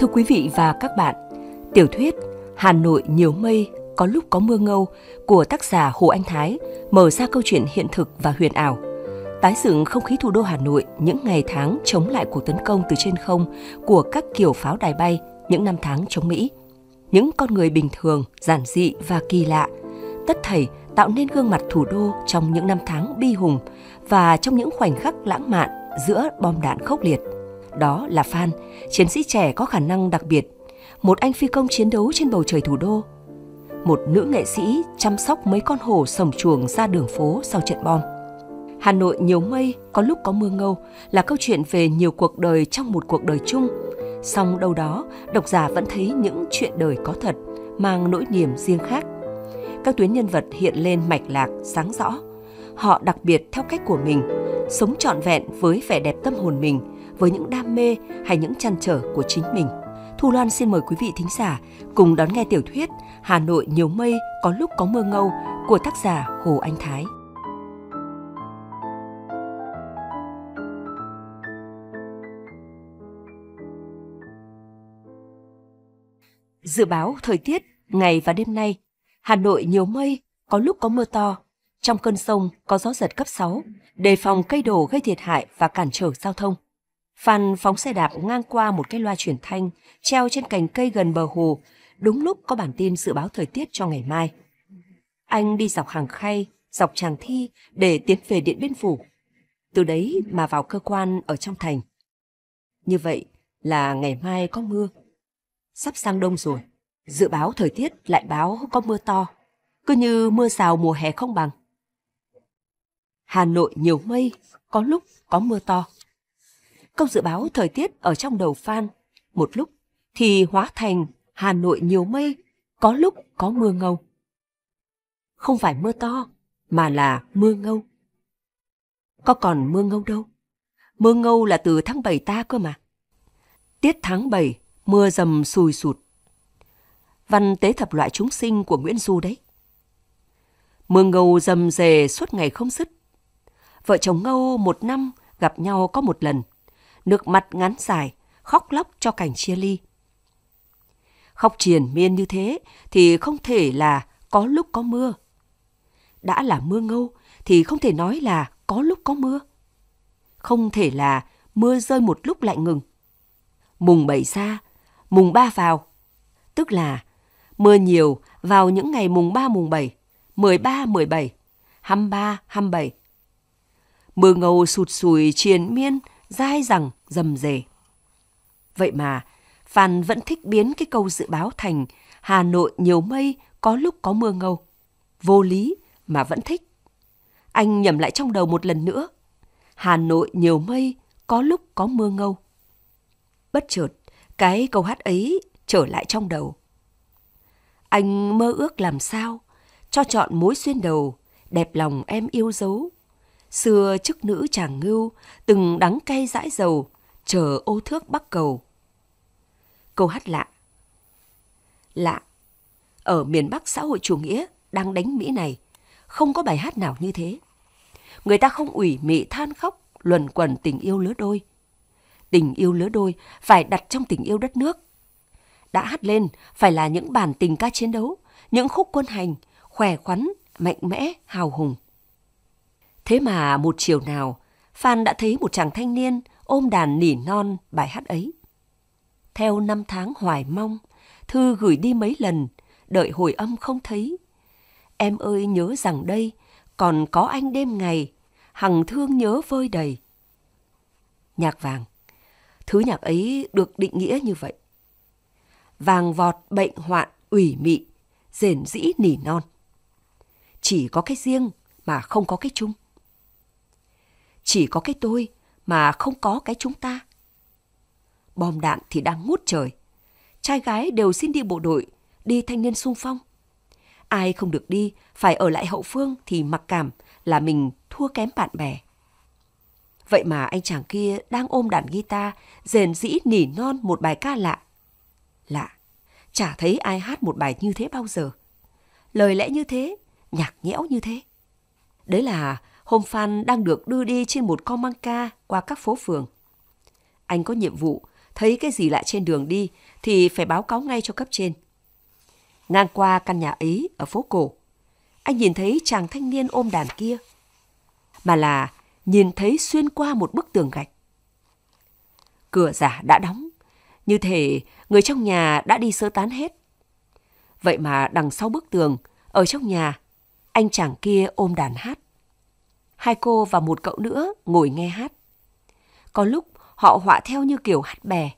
Thưa quý vị và các bạn, tiểu thuyết Hà Nội nhiều mây có lúc có mưa ngâu của tác giả Hồ Anh Thái mở ra câu chuyện hiện thực và huyền ảo, tái dựng không khí thủ đô Hà Nội những ngày tháng chống lại cuộc tấn công từ trên không của các kiểu pháo đài bay những năm tháng chống Mỹ. Những con người bình thường, giản dị và kỳ lạ, tất thảy tạo nên gương mặt thủ đô trong những năm tháng bi hùng và trong những khoảnh khắc lãng mạn giữa bom đạn khốc liệt. Đó là Phan, chiến sĩ trẻ có khả năng đặc biệt, một anh phi công chiến đấu trên bầu trời thủ đô, một nữ nghệ sĩ chăm sóc mấy con hổ sổng chuồng ra đường phố sau trận bom. Hà Nội nhiều mây, có lúc có mưa ngâu là câu chuyện về nhiều cuộc đời trong một cuộc đời chung. Song đâu đó, độc giả vẫn thấy những chuyện đời có thật, mang nỗi niềm riêng khác. Các tuyến nhân vật hiện lên mạch lạc, sáng rõ. Họ đặc biệt theo cách của mình, sống trọn vẹn với vẻ đẹp tâm hồn mình, với những đam mê hay những trăn trở của chính mình. Thu Loan xin mời quý vị thính giả cùng đón nghe tiểu thuyết Hà Nội nhiều mây có lúc có mưa ngâu của tác giả Hồ Anh Thái. Dự báo thời tiết ngày và đêm nay, Hà Nội nhiều mây, có lúc có mưa to. Trong cơn sông có gió giật cấp 6, đề phòng cây đổ gây thiệt hại và cản trở giao thông. Phan phóng xe đạp ngang qua một cái loa truyền thanh treo trên cành cây gần bờ hồ, đúng lúc có bản tin dự báo thời tiết cho ngày mai. Anh đi dọc Hàng Khay, dọc Tràng Thi để tiến về Điện Biên Phủ, từ đấy mà vào cơ quan ở trong thành. Như vậy là ngày mai có mưa. Sắp sang đông rồi, dự báo thời tiết lại báo có mưa to, cứ như mưa rào mùa hè không bằng. Hà Nội nhiều mây, có lúc có mưa to. Câu dự báo thời tiết ở trong đầu Phan, một lúc thì hóa thành Hà Nội nhiều mây, có lúc có mưa ngâu. Không phải mưa to, mà là mưa ngâu. Có còn mưa ngâu đâu. Mưa ngâu là từ tháng 7 ta cơ mà. Tiết tháng 7, mưa dầm sùi sụt. Văn tế thập loại chúng sinh của Nguyễn Du đấy. Mưa ngâu dầm dề suốt ngày không dứt. Vợ chồng ngâu một năm gặp nhau có một lần. Nước mắt ngắn dài, khóc lóc cho cảnh chia ly. Khóc triền miên như thế thì không thể là có lúc có mưa. Đã là mưa ngâu thì không thể nói là có lúc có mưa. Không thể là mưa rơi một lúc lại ngừng. Mùng 7 ra, mùng 3 vào. Tức là mưa nhiều vào những ngày mùng 3, mùng 7, 13, 17, 23, 27. Mưa ngâu sụt sùi triền miên, dai dẳng, rầm rề. Vậy mà, Phan vẫn thích biến cái câu dự báo thành Hà Nội nhiều mây, có lúc có mưa ngâu. Vô lý mà vẫn thích. Anh nhẩm lại trong đầu một lần nữa. Hà Nội nhiều mây, có lúc có mưa ngâu. Bất chợt, cái câu hát ấy trở lại trong đầu. Anh mơ ước làm sao cho chọn mối xuyên đầu, đẹp lòng em yêu dấu. Xưa chức nữ chàng ngưu, từng đắng cay dãi dầu, chờ ô thước bắc cầu. Câu hát lạ. Lạ, ở miền Bắc xã hội chủ nghĩa đang đánh Mỹ này, không có bài hát nào như thế. Người ta không ủy mị than khóc, luẩn quẩn tình yêu lứa đôi. Tình yêu lứa đôi phải đặt trong tình yêu đất nước. Đã hát lên phải là những bản tình ca chiến đấu, những khúc quân hành, khỏe khoắn, mạnh mẽ, hào hùng. Thế mà một chiều nào, Phan đã thấy một chàng thanh niên ôm đàn nỉ non bài hát ấy. Theo năm tháng hoài mong, thư gửi đi mấy lần, đợi hồi âm không thấy. Em ơi nhớ rằng đây, còn có anh đêm ngày, hằng thương nhớ vơi đầy. Nhạc vàng. Thứ nhạc ấy được định nghĩa như vậy. Vàng vọt, bệnh hoạn, ủy mị, rền rĩ nỉ non. Chỉ có cái riêng mà không có cái chung. Chỉ có cái tôi mà không có cái chúng ta. Bom đạn thì đang ngút trời. Trai gái đều xin đi bộ đội, đi thanh niên xung phong. Ai không được đi, phải ở lại hậu phương thì mặc cảm là mình thua kém bạn bè. Vậy mà anh chàng kia đang ôm đàn guitar, rền rĩ nỉ non một bài ca lạ. Lạ, chả thấy ai hát một bài như thế bao giờ. Lời lẽ như thế, nhạc nhẽo như thế. Đấy là hôm Phan đang được đưa đi trên một con măng ca qua các phố phường. Anh có nhiệm vụ thấy cái gì lạ trên đường đi thì phải báo cáo ngay cho cấp trên. Ngang qua căn nhà ấy ở phố cổ, anh nhìn thấy chàng thanh niên ôm đàn kia, mà là nhìn thấy xuyên qua một bức tường gạch. Cửa giả đã đóng, như thể người trong nhà đã đi sơ tán hết. Vậy mà đằng sau bức tường, ở trong nhà, anh chàng kia ôm đàn hát. Hai cô và một cậu nữa ngồi nghe hát. Có lúc họ họa theo như kiểu hát bè.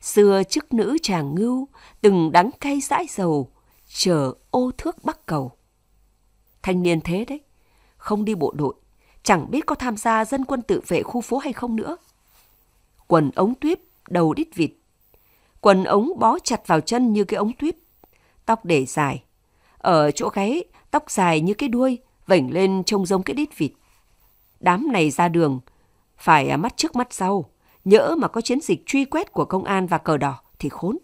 Xưa chức nữ chàng ngưu từng đắng cay dãi dầu, chờ ô thước bắc cầu. Thanh niên thế đấy, không đi bộ đội, chẳng biết có tham gia dân quân tự vệ khu phố hay không nữa. Quần ống tuyếp, đầu đít vịt. Quần ống bó chặt vào chân như cái ống tuyếp. Tóc để dài. Ở chỗ gáy, tóc dài như cái đuôi, vểnh lên trông giống cái đít vịt. Đám này ra đường, phải mắt trước mắt sau. Nhỡ mà có chiến dịch truy quét của công an và cờ đỏ thì khốn.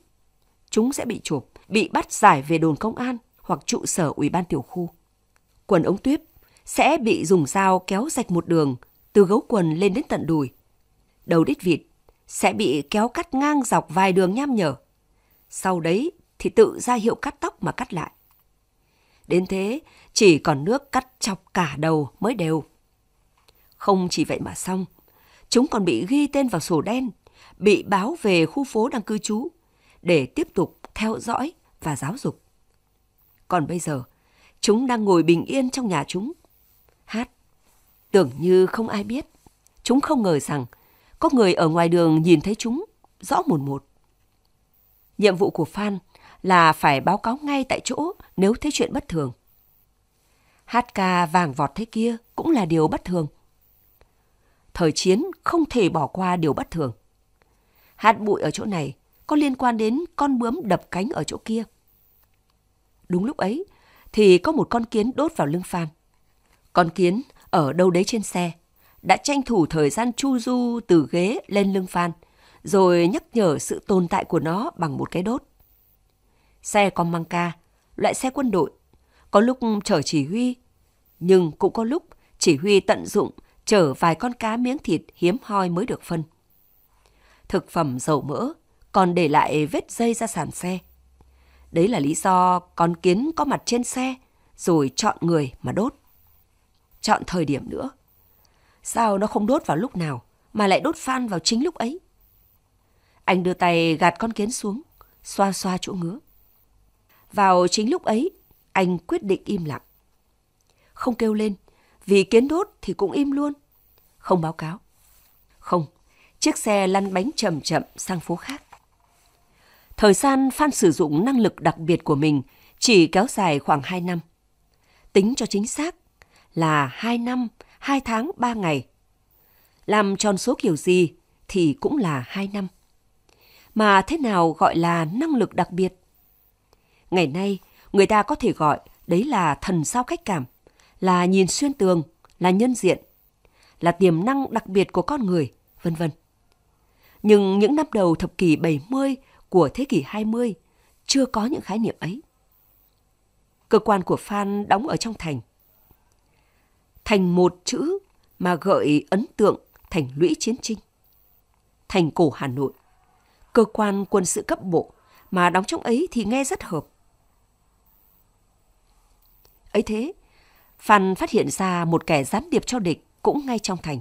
Chúng sẽ bị chụp, bị bắt giải về đồn công an hoặc trụ sở ủy ban tiểu khu. Quần ống tuyếp sẽ bị dùng dao kéo rạch một đường, từ gấu quần lên đến tận đùi. Đầu đít vịt sẽ bị kéo cắt ngang dọc vài đường nham nhở. Sau đấy thì tự ra hiệu cắt tóc mà cắt lại. Đến thế, chỉ còn nước cắt chọc cả đầu mới đều. Không chỉ vậy mà xong, chúng còn bị ghi tên vào sổ đen, bị báo về khu phố đang cư trú để tiếp tục theo dõi và giáo dục. Còn bây giờ, chúng đang ngồi bình yên trong nhà chúng, hát. Tưởng như không ai biết, chúng không ngờ rằng có người ở ngoài đường nhìn thấy chúng rõ mồn một. Nhiệm vụ của Phan là phải báo cáo ngay tại chỗ nếu thấy chuyện bất thường. Hát ca vàng vọt thế kia cũng là điều bất thường. Thời chiến không thể bỏ qua điều bất thường. Hát bụi ở chỗ này có liên quan đến con bướm đập cánh ở chỗ kia. Đúng lúc ấy thì có một con kiến đốt vào lưng Phan. Con kiến ở đâu đấy trên xe đã tranh thủ thời gian chu du từ ghế lên lưng Phan, rồi nhắc nhở sự tồn tại của nó bằng một cái đốt. Xe con mang ca, loại xe quân đội, có lúc chở chỉ huy, nhưng cũng có lúc chỉ huy tận dụng chở vài con cá miếng thịt hiếm hoi mới được phân. Thực phẩm dầu mỡ còn để lại vết dây ra sàn xe. Đấy là lý do con kiến có mặt trên xe rồi chọn người mà đốt. Chọn thời điểm nữa. Sao nó không đốt vào lúc nào mà lại đốt Phan vào chính lúc ấy? Anh đưa tay gạt con kiến xuống, xoa xoa chỗ ngứa. Vào chính lúc ấy, anh quyết định im lặng. Không kêu lên, vì kiến đốt thì cũng im luôn. Không báo cáo. Không, chiếc xe lăn bánh chậm chậm sang phố khác. Thời gian Phan sử dụng năng lực đặc biệt của mình chỉ kéo dài khoảng 2 năm. Tính cho chính xác là 2 năm, 2 tháng, 3 ngày. Làm tròn số kiểu gì thì cũng là 2 năm. Mà thế nào gọi là năng lực đặc biệt? Ngày nay, người ta có thể gọi đấy là thần sao cách cảm, là nhìn xuyên tường, là nhân diện, là tiềm năng đặc biệt của con người, vân vân. Nhưng những năm đầu thập kỷ 70 của thế kỷ 20 chưa có những khái niệm ấy. Cơ quan của Phan đóng ở trong thành. Thành một chữ mà gợi ấn tượng thành lũy chiến tranh. Thành cổ Hà Nội, cơ quan quân sự cấp bộ mà đóng trong ấy thì nghe rất hợp. Ấy thế, Phan phát hiện ra một kẻ gián điệp cho địch cũng ngay trong thành.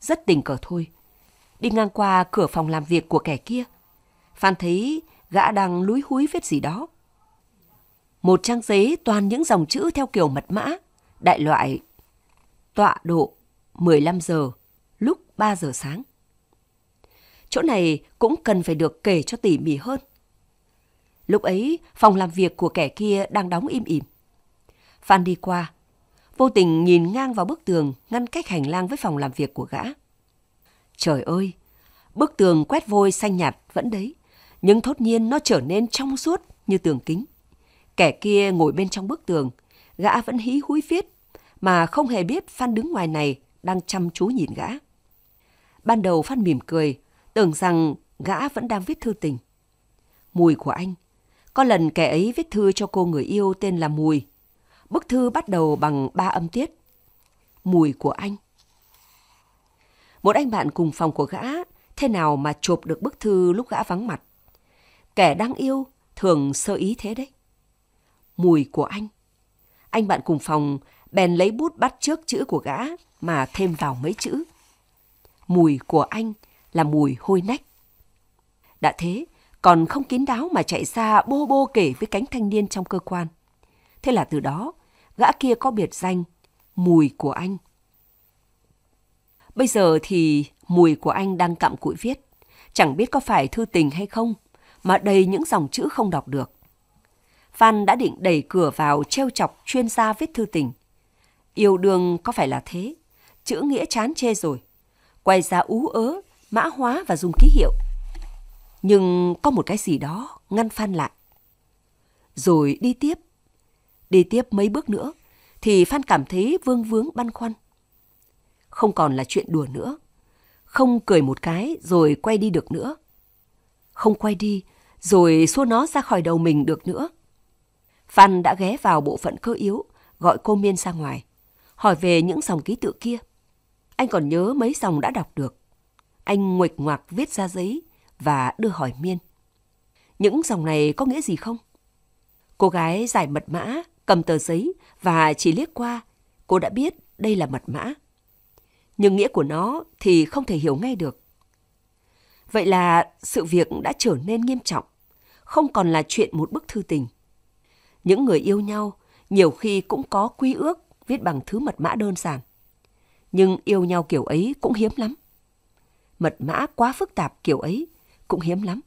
Rất tình cờ thôi, đi ngang qua cửa phòng làm việc của kẻ kia, Phan thấy gã đang lúi húi viết gì đó. Một trang giấy toàn những dòng chữ theo kiểu mật mã, đại loại tọa độ 15 giờ, lúc 3 giờ sáng. Chỗ này cũng cần phải được kể cho tỉ mỉ hơn. Lúc ấy, phòng làm việc của kẻ kia đang đóng im ỉm. Phan đi qua, vô tình nhìn ngang vào bức tường ngăn cách hành lang với phòng làm việc của gã. Trời ơi, bức tường quét vôi xanh nhạt vẫn đấy, nhưng thốt nhiên nó trở nên trong suốt như tường kính. Kẻ kia ngồi bên trong bức tường, gã vẫn hí húi viết, mà không hề biết Phan đứng ngoài này đang chăm chú nhìn gã. Ban đầu Phan mỉm cười, tưởng rằng gã vẫn đang viết thư tình. Mùi của anh. Có lần kẻ ấy viết thư cho cô người yêu tên là Mùi. Bức thư bắt đầu bằng 3 âm tiết. Mùi của anh. Một anh bạn cùng phòng của gã thế nào mà chụp được bức thư lúc gã vắng mặt. Kẻ đáng yêu thường sơ ý thế đấy. Mùi của anh bạn cùng phòng bèn lấy bút bắt chước chữ của gã mà thêm vào mấy chữ. Mùi của anh là mùi hôi nách. Đã thế, còn không kín đáo mà chạy ra bô bô kể với cánh thanh niên trong cơ quan. Thế là từ đó, gã kia có biệt danh Mùi của anh. Bây giờ thì mùi của anh đang cặm cụi viết, chẳng biết có phải thư tình hay không, mà đầy những dòng chữ không đọc được. Phan đã định đẩy cửa vào trêu chọc chuyên gia viết thư tình. Yêu đương có phải là thế, chữ nghĩa chán chê rồi, quay ra ú ớ, mã hóa và dùng ký hiệu. Nhưng có một cái gì đó ngăn Phan lại. Rồi đi tiếp mấy bước nữa, thì Phan cảm thấy vương vướng băn khoăn. Không còn là chuyện đùa nữa, không cười một cái rồi quay đi được nữa. Không quay đi rồi xua nó ra khỏi đầu mình được nữa. Phan đã ghé vào bộ phận cơ yếu, gọi cô Miên ra ngoài, hỏi về những dòng ký tự kia. Anh còn nhớ mấy dòng đã đọc được. Anh nguệch ngoạc viết ra giấy và đưa hỏi Miên. Những dòng này có nghĩa gì không? Cô gái giải mật mã, cầm tờ giấy và chỉ liếc qua, cô đã biết đây là mật mã. Nhưng nghĩa của nó thì không thể hiểu ngay được. Vậy là sự việc đã trở nên nghiêm trọng, không còn là chuyện một bức thư tình. Những người yêu nhau nhiều khi cũng có quy ước viết bằng thứ mật mã đơn giản. Nhưng yêu nhau kiểu ấy cũng hiếm lắm. Mật mã quá phức tạp kiểu ấy cũng hiếm lắm.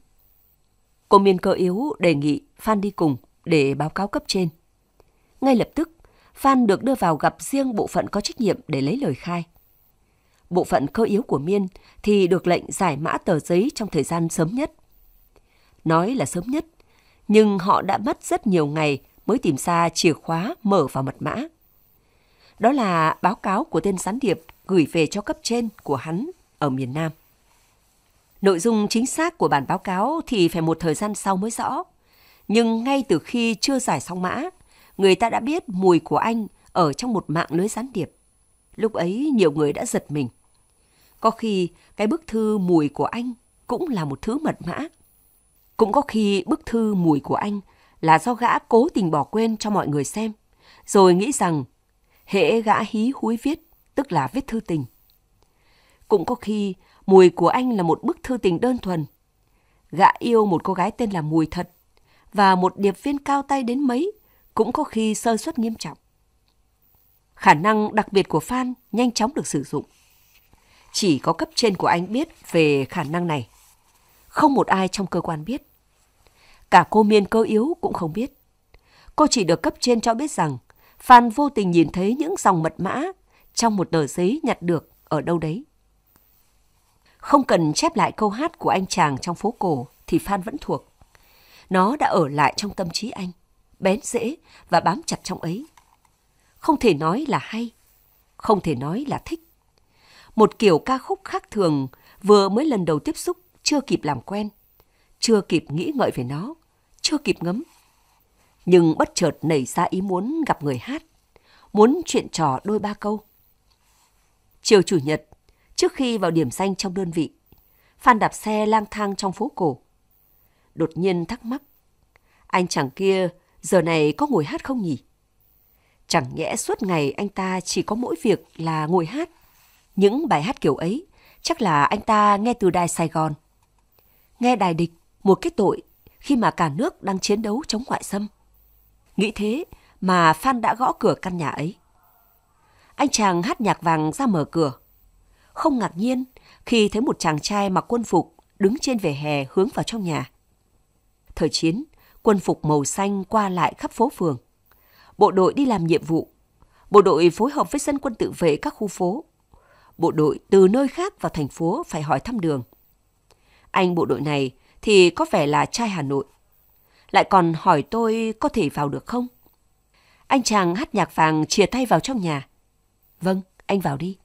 Cô Miên cơ yếu đề nghị Phan đi cùng để báo cáo cấp trên. Ngay lập tức, Phan được đưa vào gặp riêng bộ phận có trách nhiệm để lấy lời khai. Bộ phận cơ yếu của Miên thì được lệnh giải mã tờ giấy trong thời gian sớm nhất. Nói là sớm nhất, nhưng họ đã mất rất nhiều ngày mới tìm ra chìa khóa mở vào mật mã. Đó là báo cáo của tên gián điệp gửi về cho cấp trên của hắn ở miền Nam. Nội dung chính xác của bản báo cáo thì phải một thời gian sau mới rõ. Nhưng ngay từ khi chưa giải xong mã, người ta đã biết mùi của anh ở trong một mạng lưới gián điệp. Lúc ấy nhiều người đã giật mình. Có khi cái bức thư mùi của anh cũng là một thứ mật mã. Cũng có khi bức thư mùi của anh là do gã cố tình bỏ quên cho mọi người xem, rồi nghĩ rằng hễ gã hí húi viết, tức là viết thư tình. Cũng có khi mùi của anh là một bức thư tình đơn thuần. Gã yêu một cô gái tên là Mùi thật, và một điệp viên cao tay đến mấy cũng có khi sơ suất nghiêm trọng. Khả năng đặc biệt của Phan nhanh chóng được sử dụng. Chỉ có cấp trên của anh biết về khả năng này. Không một ai trong cơ quan biết. Cả cô Miên cơ yếu cũng không biết. Cô chỉ được cấp trên cho biết rằng Phan vô tình nhìn thấy những dòng mật mã trong một tờ giấy nhặt được ở đâu đấy. Không cần chép lại câu hát của anh chàng trong phố cổ thì Phan vẫn thuộc. Nó đã ở lại trong tâm trí anh, bén rễ và bám chặt trong ấy. Không thể nói là hay, không thể nói là thích. Một kiểu ca khúc khác thường vừa mới lần đầu tiếp xúc, chưa kịp làm quen, chưa kịp nghĩ ngợi về nó, chưa kịp ngấm. Nhưng bất chợt nảy ra ý muốn gặp người hát, muốn chuyện trò đôi ba câu. Chiều Chủ nhật, trước khi vào điểm danh trong đơn vị, Phan đạp xe lang thang trong phố cổ. Đột nhiên thắc mắc, anh chàng kia giờ này có ngồi hát không nhỉ? Chẳng nhẽ suốt ngày anh ta chỉ có mỗi việc là ngồi hát. Những bài hát kiểu ấy chắc là anh ta nghe từ đài Sài Gòn. Nghe đài địch, một cái tội khi mà cả nước đang chiến đấu chống ngoại xâm. Nghĩ thế mà Phan đã gõ cửa căn nhà ấy. Anh chàng hát nhạc vàng ra mở cửa. Không ngạc nhiên khi thấy một chàng trai mặc quân phục đứng trên vỉa hè hướng vào trong nhà. Thời chiến, quân phục màu xanh qua lại khắp phố phường. Bộ đội đi làm nhiệm vụ. Bộ đội phối hợp với dân quân tự vệ các khu phố. Bộ đội từ nơi khác vào thành phố phải hỏi thăm đường. Anh bộ đội này thì có vẻ là trai Hà Nội. Lại còn hỏi tôi có thể vào được không? Anh chàng hát nhạc vàng chìa tay vào trong nhà. Vâng, anh vào đi.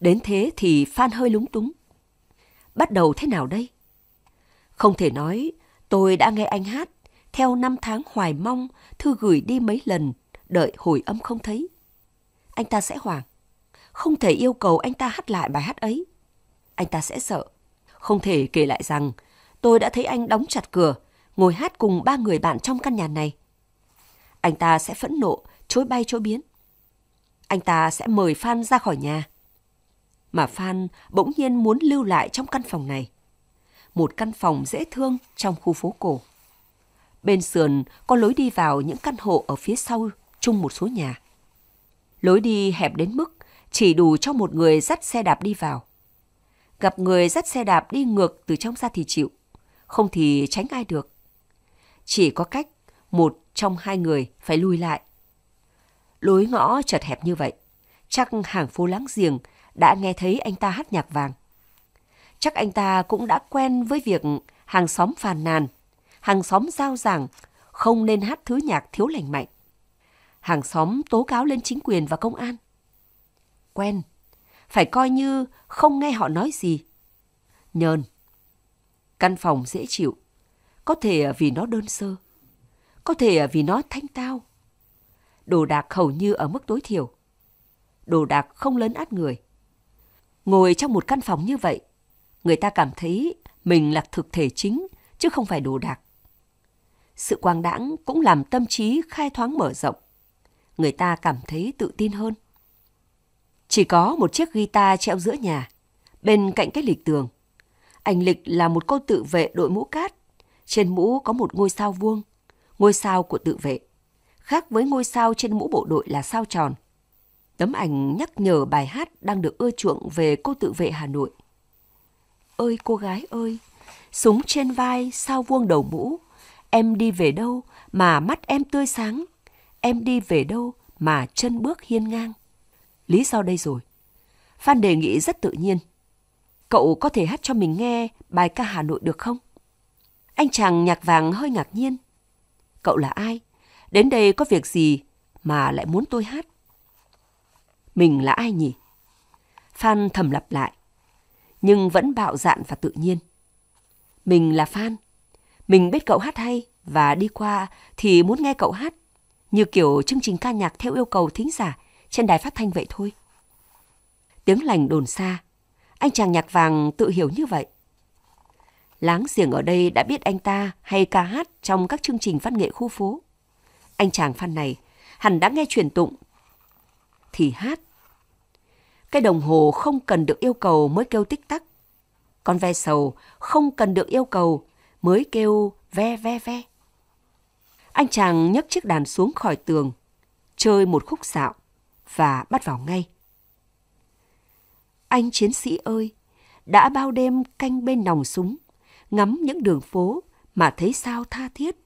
Đến thế thì Phan hơi lúng túng. Bắt đầu thế nào đây? Không thể nói tôi đã nghe anh hát theo năm tháng hoài mong, thư gửi đi mấy lần, đợi hồi âm không thấy. Anh ta sẽ hoảng. Không thể yêu cầu anh ta hát lại bài hát ấy. Anh ta sẽ sợ. Không thể kể lại rằng tôi đã thấy anh đóng chặt cửa, ngồi hát cùng 3 người bạn trong căn nhà này. Anh ta sẽ phẫn nộ, chối bay chối biến. Anh ta sẽ mời Phan ra khỏi nhà. Mà Phan bỗng nhiên muốn lưu lại trong căn phòng này. Một căn phòng dễ thương trong khu phố cổ. Bên sườn có lối đi vào những căn hộ ở phía sau chung một số nhà. Lối đi hẹp đến mức chỉ đủ cho một người dắt xe đạp đi vào. Gặp người dắt xe đạp đi ngược từ trong ra thì chịu, không thì tránh ai được. Chỉ có cách một trong hai người phải lùi lại. Lối ngõ chật hẹp như vậy, chắc hàng phố láng giềng đã nghe thấy anh ta hát nhạc vàng. Chắc anh ta cũng đã quen với việc hàng xóm phàn nàn, hàng xóm giao giảng không nên hát thứ nhạc thiếu lành mạnh. Hàng xóm tố cáo lên chính quyền và công an. Quen, phải coi như không nghe họ nói gì. Nhờn. Căn phòng dễ chịu, có thể vì nó đơn sơ, có thể vì nó thanh tao. Đồ đạc hầu như ở mức tối thiểu. Đồ đạc không lấn át người. Ngồi trong một căn phòng như vậy, người ta cảm thấy mình là thực thể chính, chứ không phải đồ đạc. Sự quang đãng cũng làm tâm trí khai thoáng mở rộng. Người ta cảm thấy tự tin hơn. Chỉ có một chiếc guitar treo giữa nhà, bên cạnh cái lịch tường. Anh Lịch là một cô tự vệ đội mũ cát. Trên mũ có một ngôi sao vuông, ngôi sao của tự vệ. Khác với ngôi sao trên mũ bộ đội là sao tròn. Tấm ảnh nhắc nhở bài hát đang được ưa chuộng về cô tự vệ Hà Nội. Ơi cô gái ơi, súng trên vai, sao vuông đầu mũ. Em đi về đâu mà mắt em tươi sáng. Em đi về đâu mà chân bước hiên ngang. Lý do đây rồi. Phan đề nghị rất tự nhiên. Cậu có thể hát cho mình nghe bài ca Hà Nội được không? Anh chàng nhạc vàng hơi ngạc nhiên. Cậu là ai? Đến đây có việc gì mà lại muốn tôi hát? Mình là ai nhỉ? Phan thầm lặp lại, nhưng vẫn bạo dạn và tự nhiên. Mình là Phan. Mình biết cậu hát hay và đi qua thì muốn nghe cậu hát. Như kiểu chương trình ca nhạc theo yêu cầu thính giả trên đài phát thanh vậy thôi. Tiếng lành đồn xa. Anh chàng nhạc vàng tự hiểu như vậy. Láng giềng ở đây đã biết anh ta hay ca hát trong các chương trình văn nghệ khu phố. Anh chàng Phan này hẳn đã nghe truyền tụng thì hát. Cái đồng hồ không cần được yêu cầu mới kêu tích tắc. Con ve sầu không cần được yêu cầu mới kêu ve ve ve. Anh chàng nhấc chiếc đàn xuống khỏi tường, chơi một khúc dạo và bắt vào ngay. Anh chiến sĩ ơi, đã bao đêm canh bên nòng súng, ngắm những đường phố mà thấy sao tha thiết.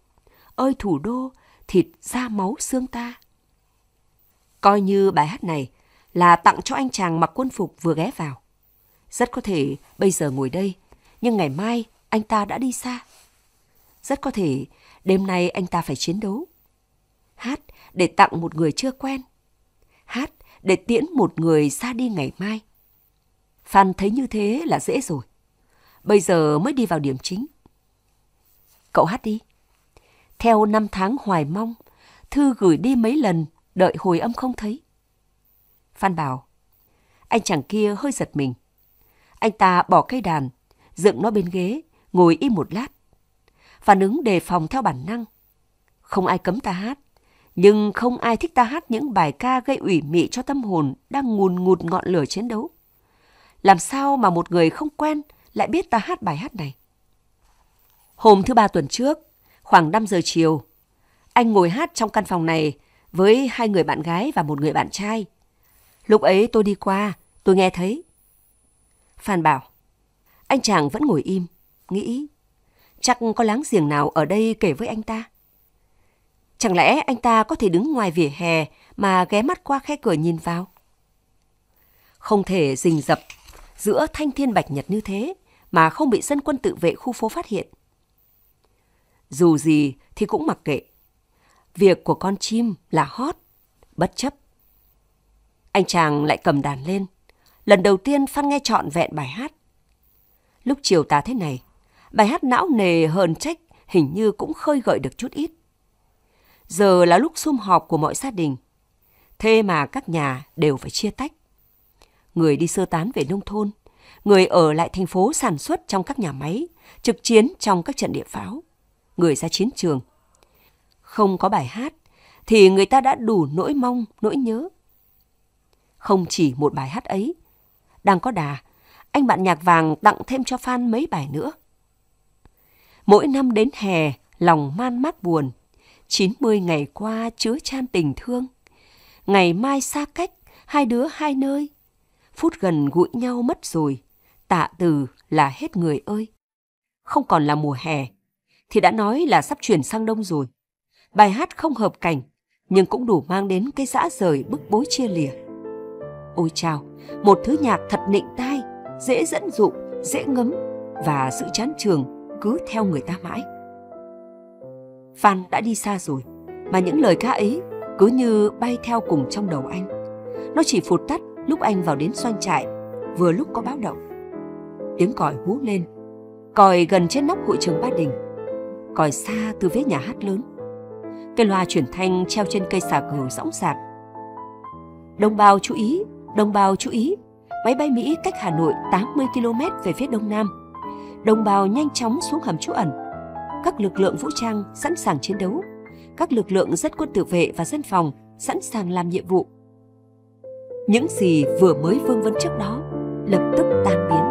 Ơi thủ đô, thịt da máu xương ta. Coi như bài hát này là tặng cho anh chàng mặc quân phục vừa ghé vào. Rất có thể bây giờ ngồi đây, nhưng ngày mai anh ta đã đi xa. Rất có thể đêm nay anh ta phải chiến đấu. Hát để tặng một người chưa quen. Hát để tiễn một người xa đi ngày mai. Phan thấy như thế là dễ rồi. Bây giờ mới đi vào điểm chính. Cậu hát đi. Theo năm tháng hoài mong, thư gửi đi mấy lần, đợi hồi âm không thấy. Phan bảo. Anh chàng kia hơi giật mình. Anh ta bỏ cây đàn, dựng nó bên ghế, ngồi im một lát. Phản ứng đề phòng theo bản năng. Không ai cấm ta hát, nhưng không ai thích ta hát những bài ca gây ủy mị cho tâm hồn đang ngùn ngụt ngọn lửa chiến đấu. Làm sao mà một người không quen lại biết ta hát bài hát này? Hôm thứ Ba tuần trước, khoảng 5 giờ chiều, anh ngồi hát trong căn phòng này với 2 người bạn gái và một người bạn trai. Lúc ấy tôi đi qua, tôi nghe thấy. Phan bảo. Anh chàng vẫn ngồi im, nghĩ. Chắc có láng giềng nào ở đây kể với anh ta. Chẳng lẽ anh ta có thể đứng ngoài vỉa hè mà ghé mắt qua khe cửa nhìn vào? Không thể rình rập giữa thanh thiên bạch nhật như thế mà không bị dân quân tự vệ khu phố phát hiện. Dù gì thì cũng mặc kệ. Việc của con chim là hót, bất chấp. Anh chàng lại cầm đàn lên. Lần đầu tiên Phan nghe trọn vẹn bài hát. Lúc chiều tà thế này, bài hát não nề hờn trách hình như cũng khơi gợi được chút ít. Giờ là lúc sum họp của mọi gia đình. Thế mà các nhà đều phải chia tách. Người đi sơ tán về nông thôn, người ở lại thành phố sản xuất trong các nhà máy, trực chiến trong các trận địa pháo, người ra chiến trường. Không có bài hát thì người ta đã đủ nỗi mong, nỗi nhớ. Không chỉ một bài hát ấy, đang có đà, anh bạn nhạc vàng tặng thêm cho Phan mấy bài nữa. Mỗi năm đến hè, lòng man mát buồn, 90 ngày qua chứa chan tình thương. Ngày mai xa cách, hai đứa hai nơi, phút gần gũi nhau mất rồi, tạ từ là hết người ơi. Không còn là mùa hè, thì đã nói là sắp chuyển sang đông rồi. Bài hát không hợp cảnh, nhưng cũng đủ mang đến cái dã rời bức bối chia lìa. Ôi chao, một thứ nhạc thật nịnh tai, dễ dẫn dụ, dễ ngấm, và sự chán trường cứ theo người ta mãi. Phan đã đi xa rồi, mà những lời ca ấy cứ như bay theo cùng trong đầu anh. Nó chỉ phụt tắt lúc anh vào đến doanh trại, vừa lúc có báo động. Tiếng còi hú lên, còi gần trên nóc hội trường Ba Đình, còi xa từ phía nhà hát lớn. Cây loa truyền thanh treo trên cây xà cừ sõng sạc. Đồng bào chú ý, đồng bào chú ý, máy bay Mỹ cách Hà Nội 80 km về phía đông nam. Đồng bào nhanh chóng xuống hầm trú ẩn. Các lực lượng vũ trang sẵn sàng chiến đấu. Các lực lượng dân quân tự vệ và dân phòng sẵn sàng làm nhiệm vụ. Những gì vừa mới vương vấn trước đó lập tức tan biến.